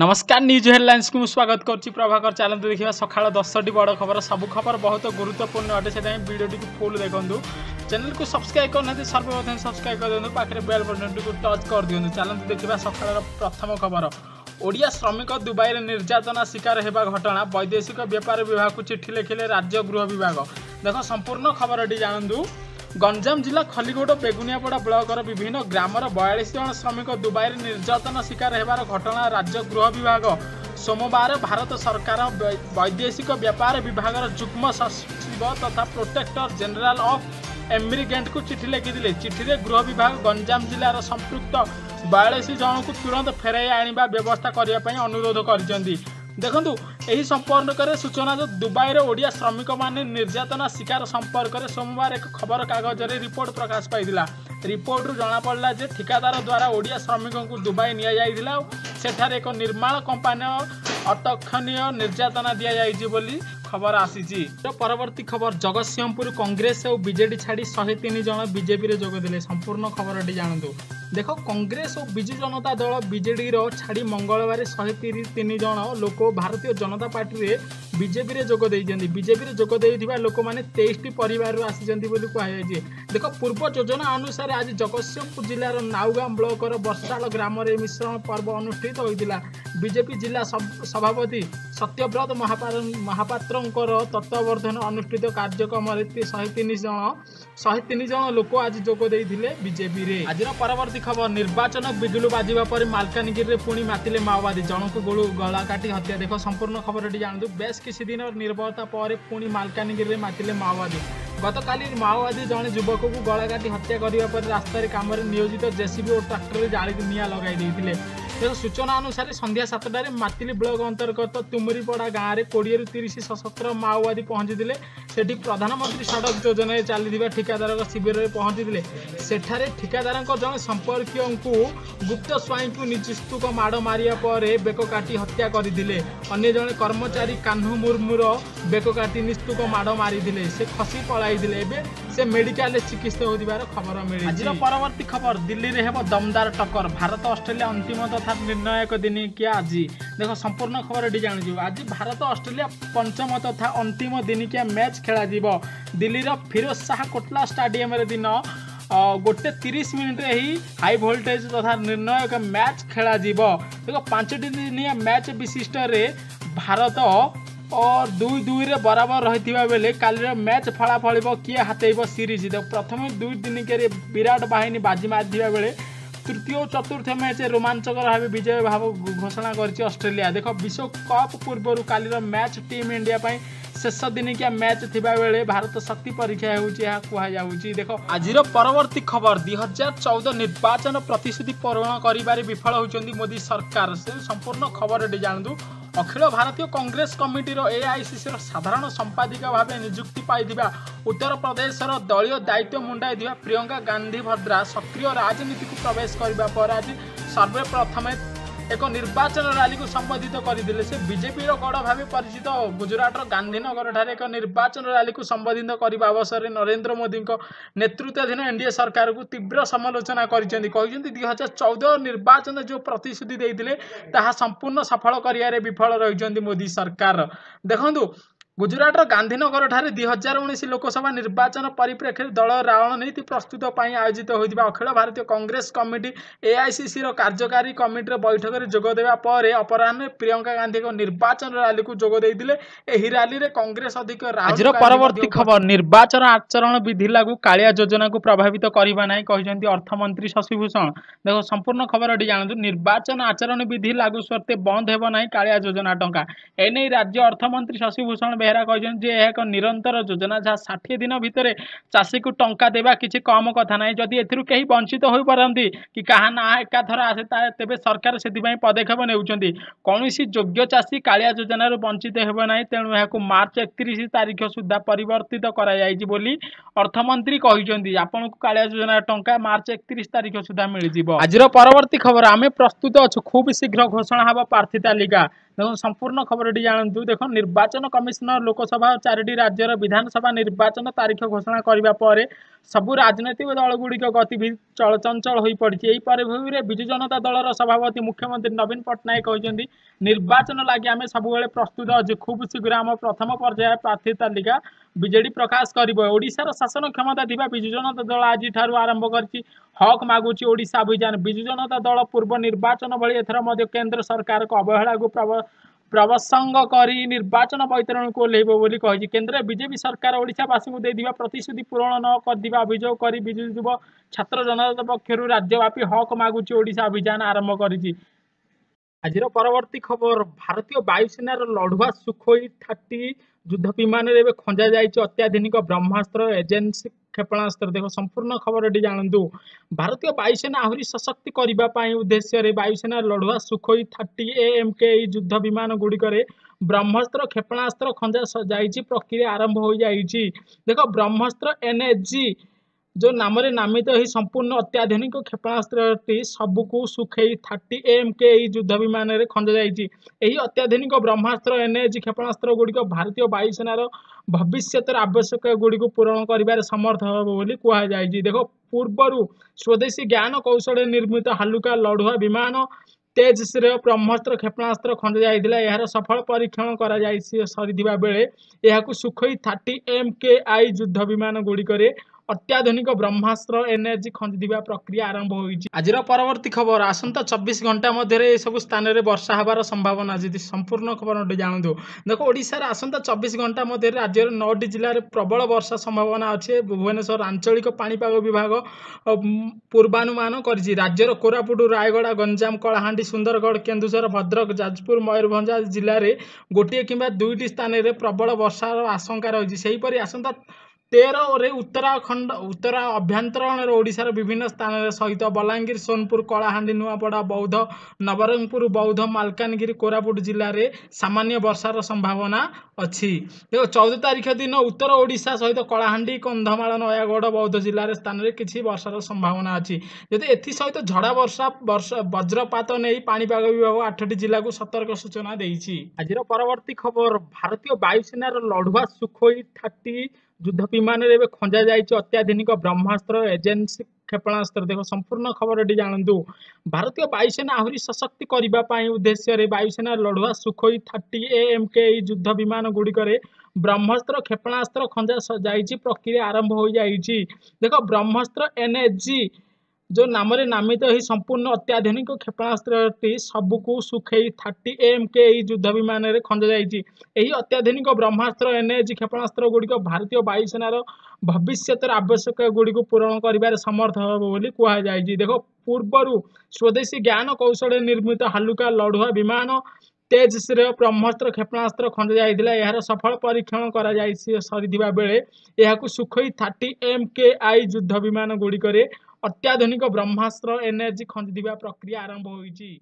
नमस्कार news headlines को स्वागत करछि प्रभाकर। चलते देखा सका 10टी बड़ खबर, सब खबर बहुत गुरुत्वपूर्ण अटे से वीडियो को फुल देखूँ। चैनल को सब्सक्राइब करना, सर्वप्रथम सब्सक्राइब कर दिखाँ, पाखे बेल बटन को टच कर दिखाँ। चलते देखा सका प्रथम खबर, ओडिया श्रमिक दुबई में निर्यातना शिकार होगा घटना, वैदेशिक व्यापार विभाग को चिट्ठी लिखिले राज्य गृह विभाग। देख संपूर्ण खबरटी जानतु। गंजाम जिला खलिगोड बेगुनियापड़ा ब्लकर विभिन्न ग्रामर 42 जन श्रमिक दुबई में निर्यातना शिकार होवार घटना, राज्य गृह विभाग। सोमवार भारत सरकार वैदेशिक व्यापार विभाग जुग्म सचिव तथा प्रोटेक्टर जनरल ऑफ एमिग्रेंट को चिठी लिखिदे। चिठी में गृह विभाग गंजाम जिलार संपृक्त 42 जन को तुरंत फेर आने व्यवस्था करने अनुरोध करते। देखु यही संपर्क में सूचना जो दुबई रे ओडिया श्रमिक माने निर्यातना शिकार संपर्क में सोमवार एक खबर कागज रे रिपोर्ट प्रकाश पाइला। रिपोर्ट रु जना पड़ला जे ठिकादार द्वारा ओडिया श्रमिकों को दुबई निया जाइदिला, सेठारे एक निर्माण कंपनी अटकनीय निर्यातना दिया जाइजी बोली खबर आसीची। परवर्ती खबर, जगत सिंहपुर कांग्रेस और बीजेपी छाड़ी 103 जन बीजेपी जोगदे। संपूर्ण खबरटी जानतु। देख कांग्रेस और विजु जनता दल बीजेडी छाड़ी मंगलवार 103 जन लोक भारतीय जनता पार्टी रे बीजेपी रे जोगदे। बीजेपी रे जोगदे लोक मैंने 23 परिवार आसीचंती बोली कहुए। देख पूर्व योजना अनुसार आज जगतसिंहपुर जिलार नाउगाम ब्लकर बर्षाल ग्राम में मिश्रण पर्व अनुष्ठित होता। बीजेपी जिला सभापति सत्यव्रत महापात्र तत्वावधान अनुष्ठित कार्यक्रम 103 जन लोक आज जोगदे बीजेपी रे। आज परवर्ती खबर, निर्वाचन बिजुलू बाजिबा पर मालकानगिरी पुणी मातिले माओवादी, जन को गोलू गला काटी हत्या। देख संपूर्ण खबर जानतु। बेस किसी दिन निर्भरता पर पुणी मालकानगिरी मातिले माओवादी। गतकाली माओवादी जड़े युवक को गला काटी हत्या करने पर रास्तार काम में नियोजित जेसीबी और ट्राक्टर जाली निआं लगाई। तेज सूचना अनुसार संध्या 7टार मातिली ब्लक अंतर्गत तुमुरीपड़ा गाँव में 20 ରୁ 30 सशस्त्र माओवादी पहुंची सेठी प्रधानमंत्री सड़क योजना चली ठिकादार शिविर में पहुंची। सेठारे ठिकादार जन संपर्क को गुप्त स्वाई को निजुस्तुक माड़ मारे बेक काटी हत्या करते। अगर जड़े कर्मचारी कान्हू मुर्मूर बेक काटी निस्तुक माड़ मारी से खसी पलैले, से मेडिकल चिकित्सित होबार खबर मिली। आज परवर्ती खबर, दिल्ली में होब दमदार टक्कर, भारत ऑस्ट्रेलिया अंतिम तथा निर्णायक दिनिकिया आज। देख संपूर्ण खबरटी जानी। आज भारत ऑस्ट्रेलिया पंचम तथा अंतिम दिनिकिया मैच खेल दिल्ली फिरोज शाह कोटला स्टाडियम दिन 1:30 ही हाई वोल्टेज तथा निर्णायक मैच खेल। देख 5 दिनिया मैच विशिष्ट रे भारत और 2-2 रे बराबर रही बेले कालीर मैच फलाफल किए हातेब सीरीज। देख प्रथम 2 दिनिके विराट बाहिनी बाजी मार्था बेले तृतीय और चतुर्थ मैच रोमांचक भाव विजय भाव घोषणा करछि ऑस्ट्रेलिया। देख विश्वकप पूर्व कालीर मैच टीम इंडिया पाई शेष दिनिकिया मैच थिबा बेले भारत शक्ति परीक्षा होउछि। देख आज परवर्ती खबर, 2014 निर्वाचन प्रतिश्रुति पूरण करिबारे विफल होउछन्ती मोदी सरकार। से संपूर्ण खबरटी जानतु। अखिल भारतीय कांग्रेस कमिटीर एआईसीसीर साधारण संपादिका भाव नियुक्ति पाई उत्तर प्रदेशर दलीय दायित्व मुंडाई प्रियंका गांधी भद्रा सक्रिय राजनीति को प्रवेश करने पर आज सर्वप्रथम एक निर्वाचन रैली को संबोधित करते। से बीजेपी गड़ भाव परिचित गुजरातर गांधीनगर ठारे एक निर्वाचन रैली को संबोधित करने अवसर में नरेंद्र मोदी नेतृत्वाधीन एनडीए सरकार को तीव्र समालोचना करते। 2014 निर्वाचन जो प्रतिश्रुति देते ताहा संपूर्ण सफल करियारे विफल रही मोदी सरकार। देखु गुजरातर गांधीनगर ठारे 2019 लोकसभा निर्वाचन परिप्रेक्षी दल रणनीति प्रस्तुत पर आयोजित होता अखिल भारतीय कांग्रेस कमिटी एआईसीसी कार्यकारी कमिटीर बैठक में जोगदेवा पर अपराह्न प्रियंका गांधी निर्वाचन रैली को जोगदे रैली में कांग्रेस अध्यक्ष राहुल। परवर्ती खबर, निर्वाचन आचरण विधि लागू कालिया योजना को प्रभावित करना नहीं कहते अर्थमंत्री शशिभूषण। देख संपूर्ण खबर जानतु। निर्वाचन आचरण विधि लागू सत्ते बंद होब नहीं कालिया योजना टंका, एने राज्य अर्थमंत्री शशिभूषण बेहरा कहते एक निरंतर योजना जहाँ 60 दिन भितर चाषी को टंका देवा किसी कम कथा ना, जदि एथिरु केही वंचित हो पारंती कि कहा ना एकाथर आसे तेबे सरकार से पदक्षेप नेउचंती। कोनोसी योग्य चाषी कालिया योजनार वंचित हेबे नाही, तेणु यहां मार्च 31 तारीख सुधा परिवर्तित करा जायजी बोली अर्थमंत्री कहते। आपनकु कालिया योजनार टंका मार्च 31 तारीख सुधा मिल जिवो। आज परवर्ती खबर, आमे प्रस्तुत अछु खूब शीघ्र घोषणा हबा प्रार्थी तालिका। देखो संपूर्ण खबर जानतु। देखो निर्वाचन कमिशनर लोकसभा चार राज्यर विधानसभा निर्वाचन तारीख घोषणा करने पर सबू राजनैतिक दल गुड़िक गतिविधि चंचल हो पड़ी। यही परिभूमि में विजु जनता दलर सभापति मुख्यमंत्री नवीन पट्टनायक निर्वाचन लगी आम सब प्रस्तुत अच्छे। खूब शीघ्र आम प्रथम पर्याय प्रार्थी तालिका बीजेडी प्रकाश कर। शासन क्षमता दिवा विजु जनता दल आज आरंभ कर हक मागुची ओडिशा अभियान। विजु जनता दल पूर्व निर्वाचन भली एथर केंद्र सरकार को अवहेला को प्रवसंग करी निर्वाचन बैतरण को ओह्ल बोली कही। केंद्र बीजेपी सरकार ओडिशावासी को देवा प्रतिश्रुति पूरण न करदिबा अभियोग करी विजु युव छात्र जनता पक्षर राज्यव्यापी हक मागुची ओडिशा अभियान आरंभ करिछि। आजिर परवर्ती खबर, भारतीय वायुसेनार लढुआ सुखोई 30 युद्ध विमान खंजा जायछि अत्याधुनिक ब्रह्मास्त्र एजेंसी क्षेपणास्त्र। देखो संपूर्ण खबर ये जानतु। भारतीय वायुसेना आहरी सशक्ति करने उद्देश्य रे वायुसेना लढुआ सुखोई 30 एएमके युद्ध विमान गुड़िक ब्रह्मास्त्र क्षेपणास्त्र खंजा जायछि, प्रक्रिया आरंभ हो जायछि। देखो ब्रह्मास्त्र एनएजी जो नाम नामित तो ही संपूर्ण अत्याधुनिक क्षेपणास्त्र सबको सुखोई 30 एएमके युद्ध विमान खंजा जायछि। यही अत्याधुनिक ब्रह्मास्त्र एनएजी क्षेपणास्त्र गुड़िक भारतीय वायुसेनार भविष्यतर आवश्यक गुड़िक पूरण कर समर्थ हे बोली कहुई। देखो पूर्वर स्वदेशी ज्ञान कौशल निर्मित हालुका लढुआ विमान तेजस्र ब्रह्मास्त्र क्षेपणास्त्र खंजा जाइला। यार सफल परीक्षण कर सरीवा बेले यह सुखोई 30 एएमके युद्ध विमान गुड़िक अत्याधुनिक ब्रह्मास्त्र एनर्जी खंजा प्रक्रिया आरंभ हो। आज परवर्ती खबर, आसंता 24 घंटा मध्य सब स्थान में वर्षा हबार संभावना जी। संपूर्ण खबर जानतु। देखो ओडिशा आसंता 24 घंटा मध्य राज्य 9 जिले में प्रबल वर्षा संभावना अच्छे। भुवनेश्वर आंचलिक पाणीपाग विभाग पूर्वानुमान कर राज्यर कोरापुट रायगढ़ गंजाम कलाहांडी सुंदरगढ़ केन्दुझर भद्रक जाजपुर मयूरभंज जिले में गोटे किंवा दुईटी स्थान में प्रबल वर्षार आशंका रही। सेहीपरि आसंता 13 और उत्तराखंड उत्तरा अभ्यंतरण ओडिशार विभिन्न स्थान सहित बलांगीर सोनपुर कलाहांडी नुआपड़ा बौद्ध नवरंगपुर बौद्ध मालकानगिरी कोरापुट जिले में सामान्य वर्षार संभावना अच्छी। देखो 14 तारीख दिन उत्तर ओडिशा सहित कलाहांडी कंधमाल नयागढ़ बौद्ध जिले स्थान में किसी वर्षार संभावना अच्छी। यदि एथि सहित झड़ा वर्षा वज्रपात नहीं पाणीपाग विभाग 8 जिला को सतर्क सूचना देछि। आज परवर्ती खबर, भारतीय वायुसेनार लढुआ सुखोई 30 युद्ध विमान खंजा जायछि अत्याधुनिक ब्रह्मास्त्र एजेंसी क्षेपणास्त्र। देखो संपूर्ण खबर ये जानतु। भारतीय वायुसेना आहरी सशक्ति करने उद्देश्य रे वायुसेना लढुआ सुखोई 30 एएमके युद्ध विमान गुड़िक ब्रह्मास्त्र क्षेपणास्त्र खंजा जायछि, प्रक्रिया आरंभ हो जायछि। देखो ब्रह्मास्त्र एनएजी जो नाम नामित तो ही संपूर्ण अत्याधुनिक क्षेपणास्त्र सबको सुखोई 30 एएमके युद्ध विमान खंजा जायछि। यही अत्याधुनिक ब्रह्मास्त्र एनएजी क्षेपणास्त्र गुड़िक भारतीय वायुसेनार भविष्यतर आवश्यक गुड़िक पूरण कर समर्थ हे बोली कहुई। देखो पूर्वर स्वदेशी ज्ञान कौशल निर्मित हालुका लढुआ विमान तेजस्र ब्रह्मास्त्र क्षेपणास्त्र खंजा जाइला। यार सफल परीक्षण कर सरीवा बेले यह सुखोई 30 एएमके युद्ध विमान गुड़िक अत्याधुनिक ब्रह्मास्त्र एनर्जी खंजा प्रक्रिया आरंभ होइछि।